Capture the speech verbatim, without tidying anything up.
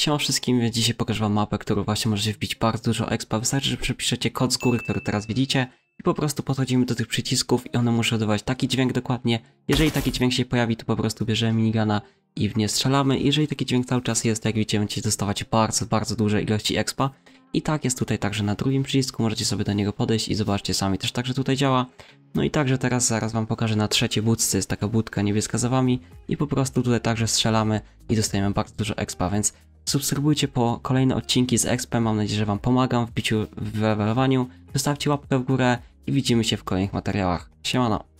Siema wszystkim, dzisiaj pokażę wam mapę, którą właśnie możecie wbić bardzo dużo expa. Wystarczy, że przepiszecie kod z góry, który teraz widzicie i po prostu podchodzimy do tych przycisków i one muszą wydawać taki dźwięk dokładnie. Jeżeli taki dźwięk się pojawi, to po prostu bierzemy minigana i w nie strzelamy. Jeżeli taki dźwięk cały czas jest, jak widzicie, będziecie dostawać bardzo, bardzo duże ilości expa. I tak jest tutaj także na drugim przycisku, możecie sobie do niego podejść i zobaczcie sami, też także tutaj działa. No i także teraz zaraz wam pokażę na trzeciej budce, jest taka budka niebieska za wami i po prostu tutaj także strzelamy i dostajemy bardzo dużo expa, więc subskrybujcie po kolejne odcinki z expem, mam nadzieję, że wam pomagam w biciu, w levelowaniu, zostawcie łapkę w górę i widzimy się w kolejnych materiałach. Siemano!